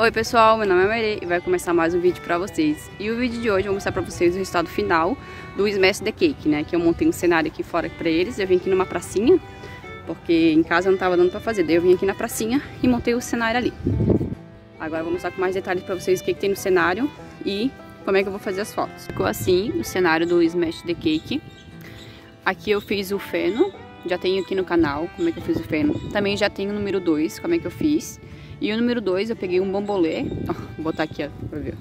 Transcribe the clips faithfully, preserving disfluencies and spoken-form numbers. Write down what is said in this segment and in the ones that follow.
Oi pessoal, meu nome é Maria e vai começar mais um vídeo pra vocês. E o vídeo de hoje eu vou mostrar pra vocês o resultado final do Smash the Cake, né? Que eu montei um cenário aqui fora pra eles. Eu vim aqui numa pracinha, porque em casa eu não tava dando pra fazer. Daí eu vim aqui na pracinha e montei o cenário ali. Agora eu vou mostrar com mais detalhes pra vocês o que, que tem no cenário e como é que eu vou fazer as fotos. Ficou assim o cenário do Smash the Cake. Aqui eu fiz o feno, já tenho aqui no canal como é que eu fiz o feno. Também já tenho o número dois, como é que eu fiz. E o número dois eu peguei um bambolê, ó, vou botar aqui, ó, pra ver.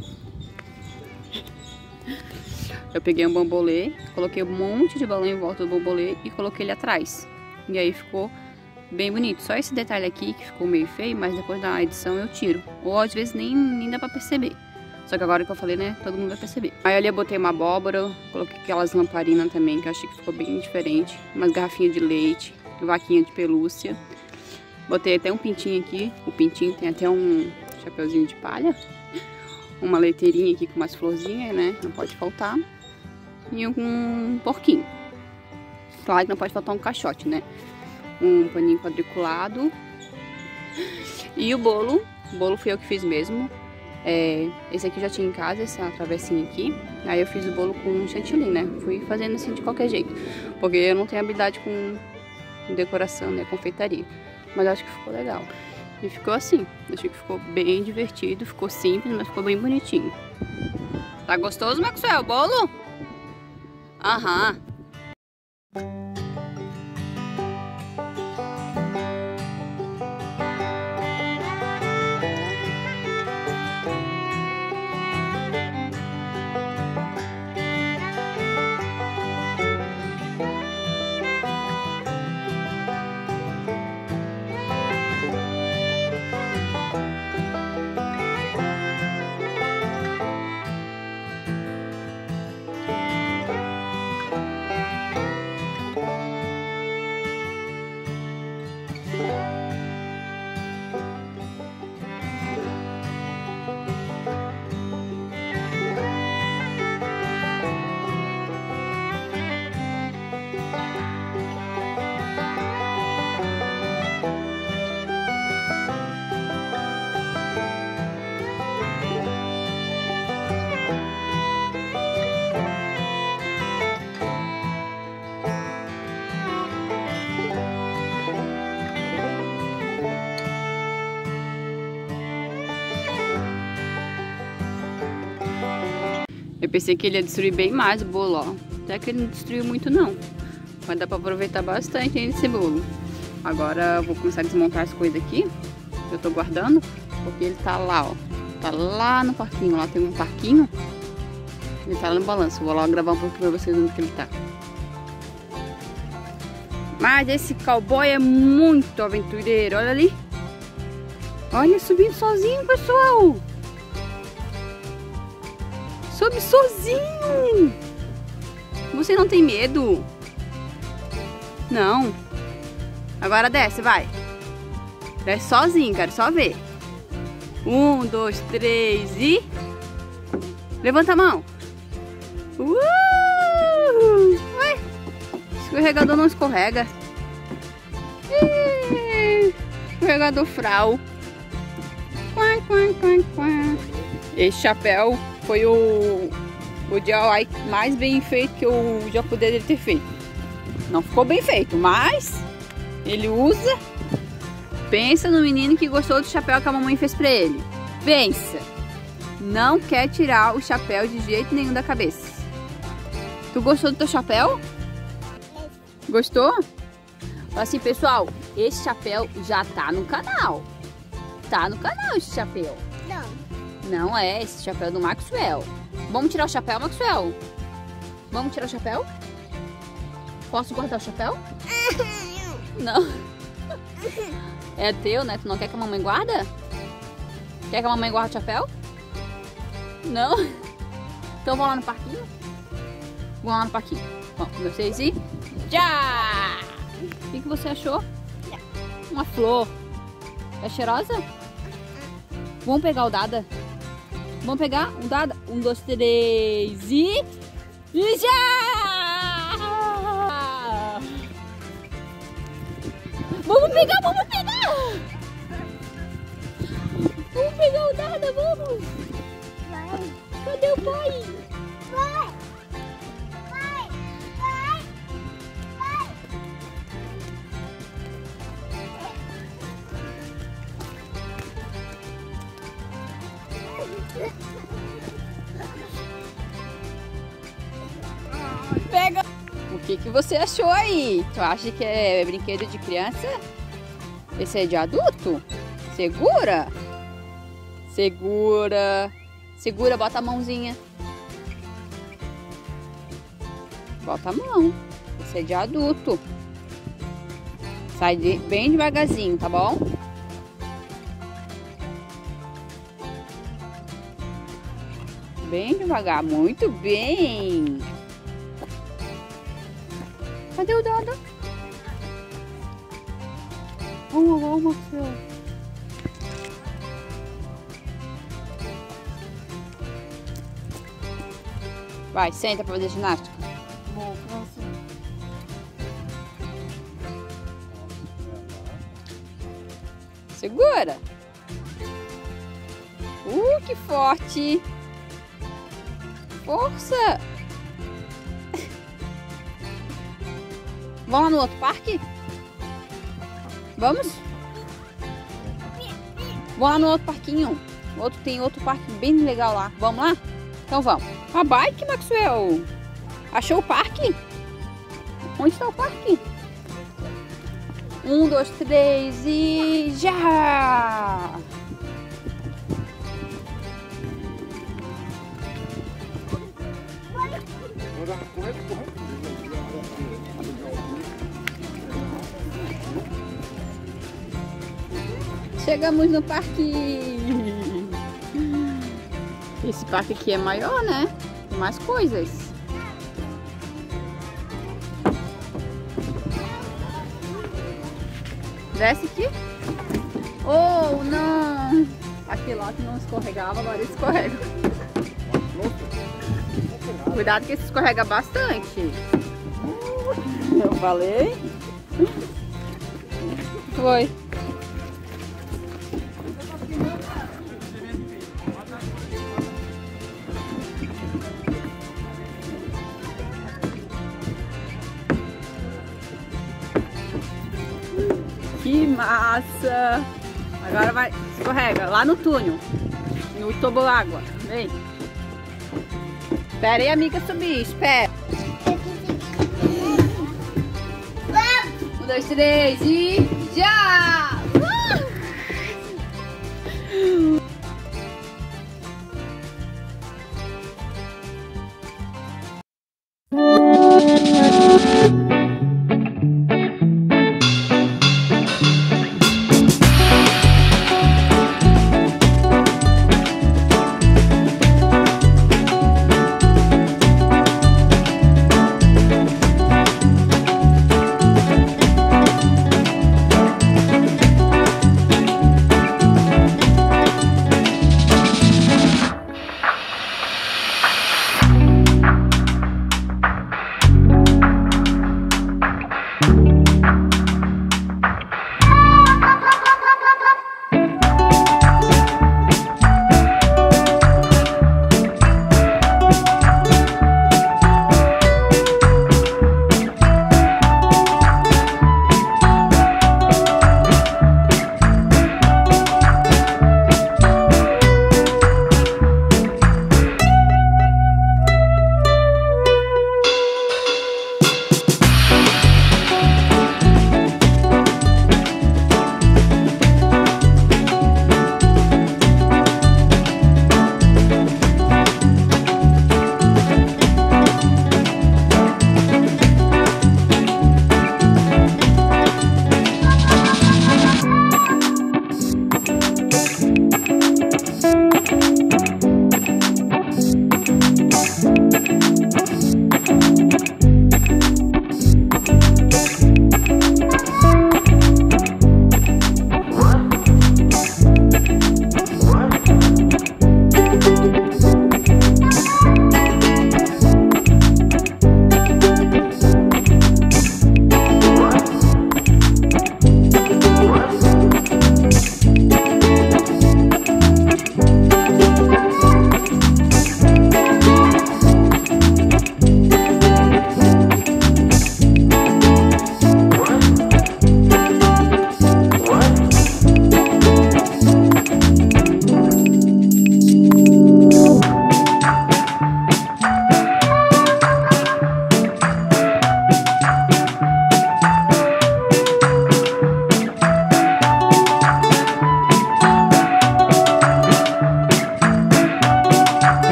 Eu peguei um bambolê, coloquei um monte de balão em volta do bambolê e coloquei ele atrás. E aí ficou bem bonito. Só esse detalhe aqui que ficou meio feio, mas depois da edição eu tiro. Ou às vezes nem, nem dá pra perceber. Só que agora que eu falei, né, todo mundo vai perceber. Aí ali eu botei uma abóbora, coloquei aquelas lamparinas também, que eu achei que ficou bem diferente. Umas garrafinhas de leite, vaquinha de pelúcia. Botei até um pintinho aqui, o pintinho tem até um chapeuzinho de palha, uma leiteirinha aqui com umas florzinhas, né, não pode faltar, e um porquinho. Claro que não pode faltar um caixote, né, um paninho quadriculado. E o bolo, o bolo fui eu que fiz mesmo, é, esse aqui eu já tinha em casa, essa travessinha aqui, aí eu fiz o bolo com chantilly, né, fui fazendo assim de qualquer jeito, porque eu não tenho habilidade com decoração, né, confeitaria. Mas acho que ficou legal. E ficou assim. Achei que ficou bem divertido. Ficou simples, mas ficou bem bonitinho. Tá gostoso, Maxwell? O bolo? Aham. Eu pensei que ele ia destruir bem mais o bolo, ó. Até que ele não destruiu muito não. Mas dá pra aproveitar bastante esse bolo. Agora eu vou começar a desmontar as coisas aqui. Eu tô guardando, porque ele tá lá, ó. Tá lá no parquinho, lá tem um parquinho. Ele tá lá no balanço. Vou lá gravar um pouco pra vocês onde que ele tá. Mas esse cowboy é muito aventureiro, olha ali. Olha ele subindo sozinho, pessoal. Sobe sozinho! Você não tem medo? Não. Agora desce, vai. Desce sozinho, quero só ver. Um, dois, três e... Levanta a mão. Uh! Vai. Escorregador não escorrega. Ih! Escorregador frau. Quá, quá, quá, quá. Esse chapéu... Foi o, o D I Y mais bem feito que eu já poderia ter feito. Não ficou bem feito, mas ele usa. Pensa no menino que gostou do chapéu que a mamãe fez pra ele. Pensa. Não quer tirar o chapéu de jeito nenhum da cabeça. Tu gostou do teu chapéu? Gostou? Assim, pessoal, esse chapéu já tá no canal. Tá no canal esse chapéu. Não. Não é esse chapéu do Maxwell. Vamos tirar o chapéu, Maxwell? Vamos tirar o chapéu? Posso guardar o chapéu? Não. É teu, né? Tu não quer que a mamãe guarda? Quer que a mamãe guarde o chapéu? Não? Então vamos lá no parquinho? Vamos lá no parquinho. Bom, vocês e... Já! O que, que você achou? Uma flor. É cheirosa? Vamos pegar o Dada? Vamos pegar um dado, um, dois, três e... E já! Vamos pegar, vamos pegar! Vamos pegar o Dada, vamos! Vai! Cadê o pai? Vai! Vai! Vai! Vai! Pega! O que que você achou aí? Tu acha que é brinquedo de criança? Esse é de adulto? Segura! Segura, segura, bota a mãozinha. Bota a mão. Esse é de adulto. Sai de, bem devagarzinho, tá bom? Bem devagar, muito bem. Cadê o Dada? Vamos lá, Marcelo. Vai, senta pra fazer ginástica. Bom, segura. Uh, que forte. Força. Vamos lá no outro parque? Vamos? Vamos lá no outro parquinho. Outro, tem outro parque bem legal lá. Vamos lá? Então vamos. Uma bike, Maxwell. Achou o parque? Onde está o parque? Um, dois, três e já! Chegamos no parque. Esse parque aqui é maior, né? Tem mais coisas. Desce aqui. Oh, não! Aquele lá que não escorregava, agora escorrega. Cuidado que se escorrega bastante. Eu falei. Foi. Que massa! Agora vai, escorrega lá no túnel, no toboágua. Vem. Espera aí, amiga, subir. Espera. Um, dois, três e já! Uh!